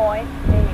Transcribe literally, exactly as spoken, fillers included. point eight.